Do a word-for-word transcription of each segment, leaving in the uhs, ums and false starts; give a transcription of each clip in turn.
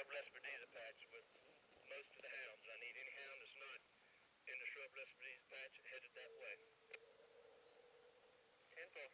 shrub Lesperdeza patch with most of the hounds. I need any hound that's not in the shrub Lesperdeza patch headed that way. Tempo.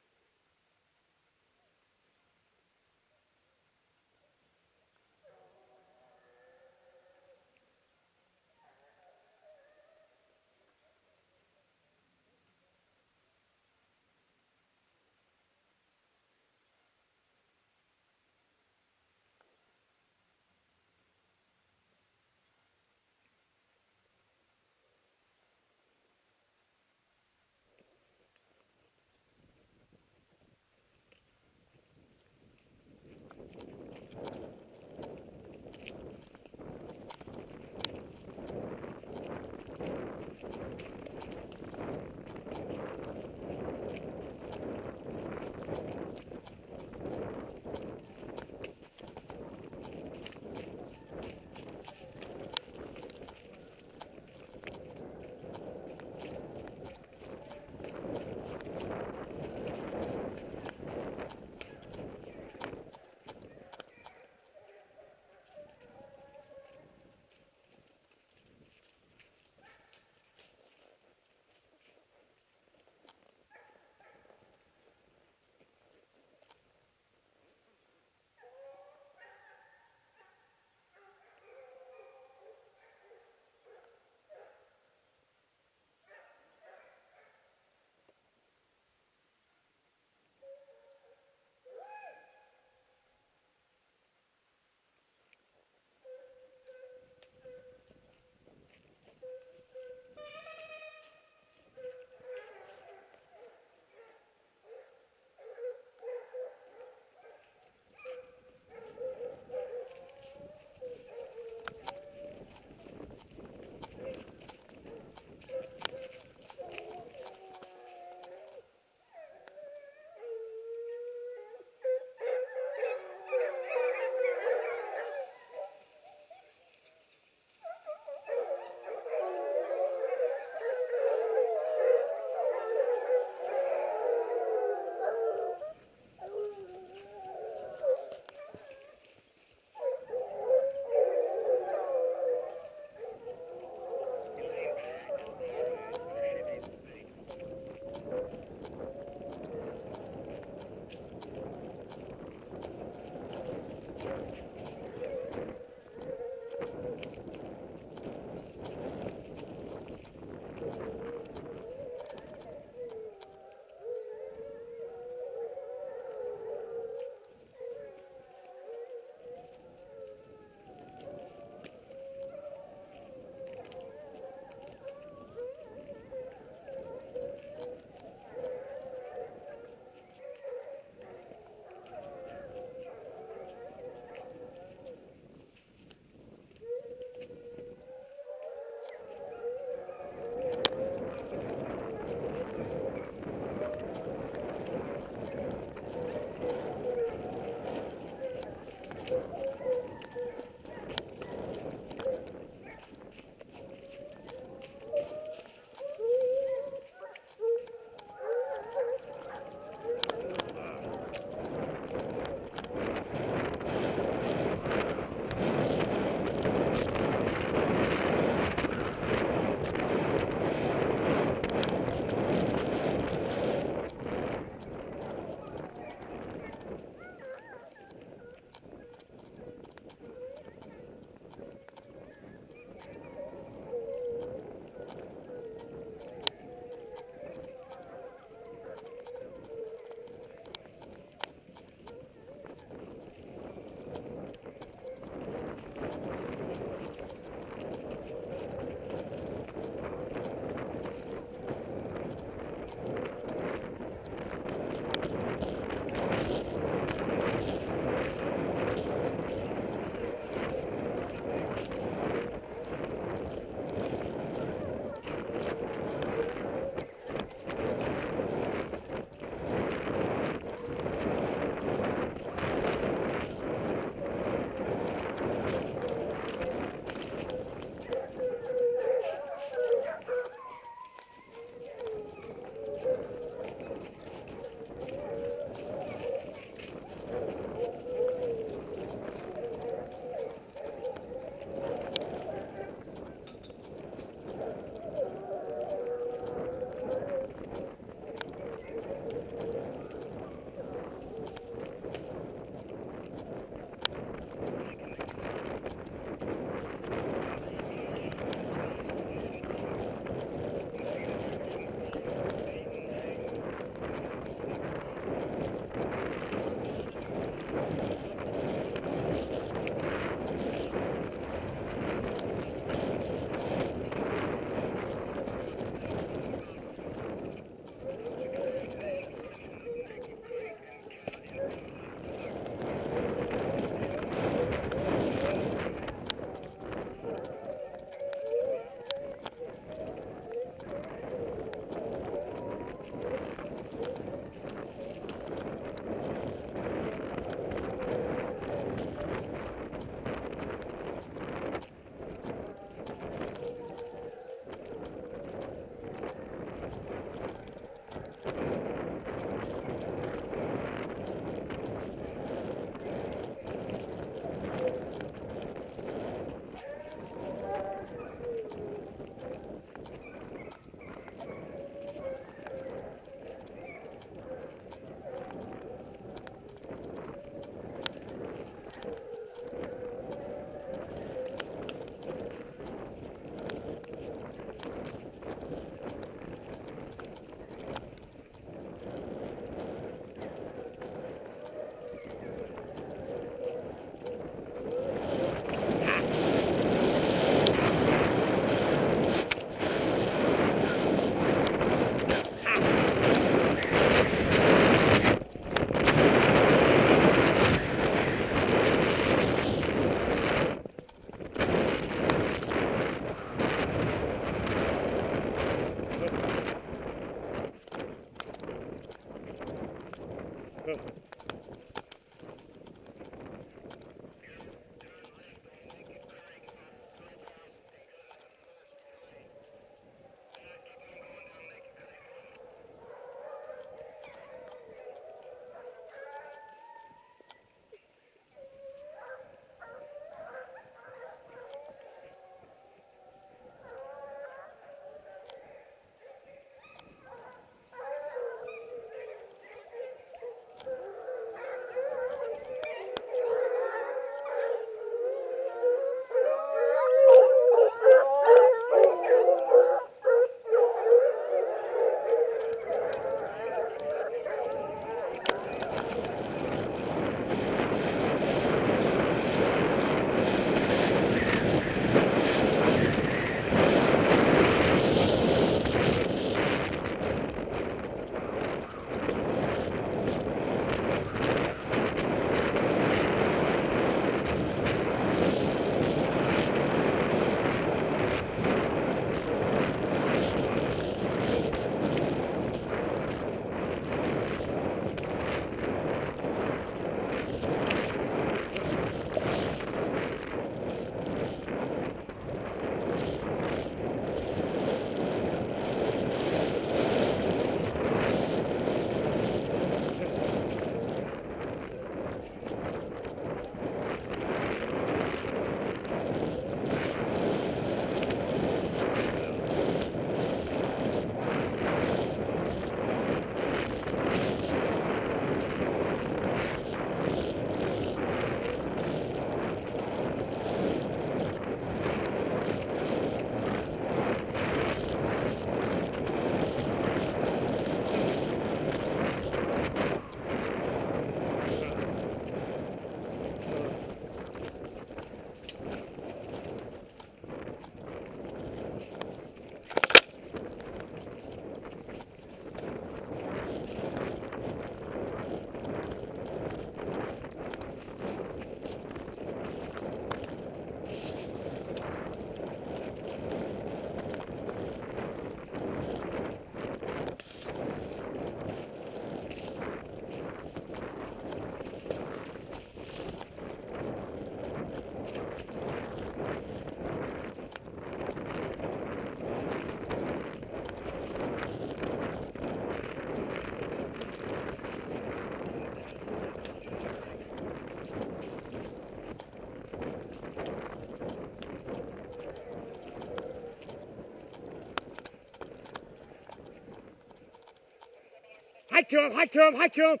High jump, high jump, high jump.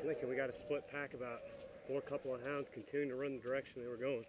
I'm thinking we got a split pack about four couple of hounds continuing to run the direction they were going.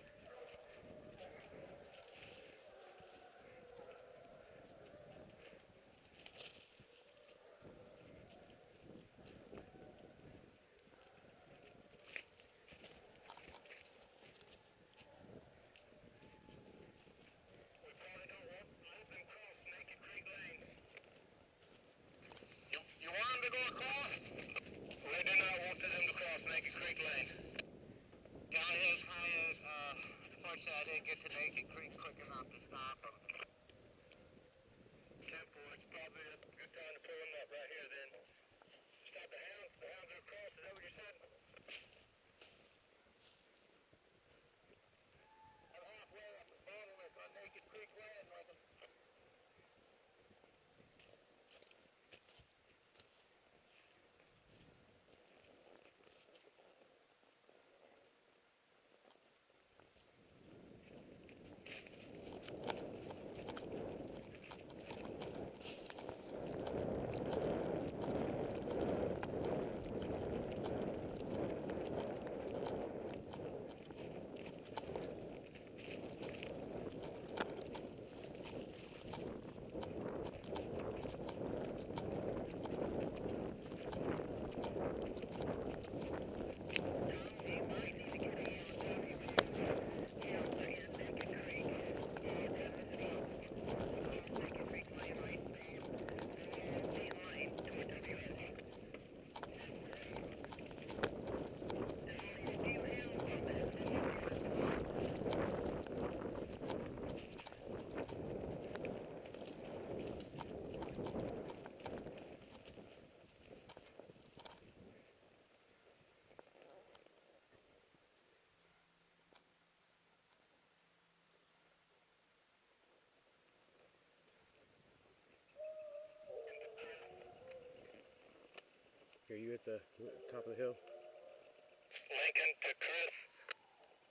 Are you at the top of the hill? Lincoln to Chris.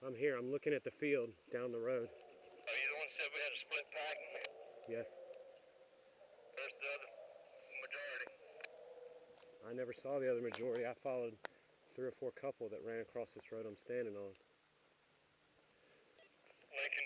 I'm here. I'm looking at the field down the road. Are you the one who said we had a split pack? Yes. There's the other majority. I never saw the other majority. I followed three or four couple that ran across this road I'm standing on. Lincoln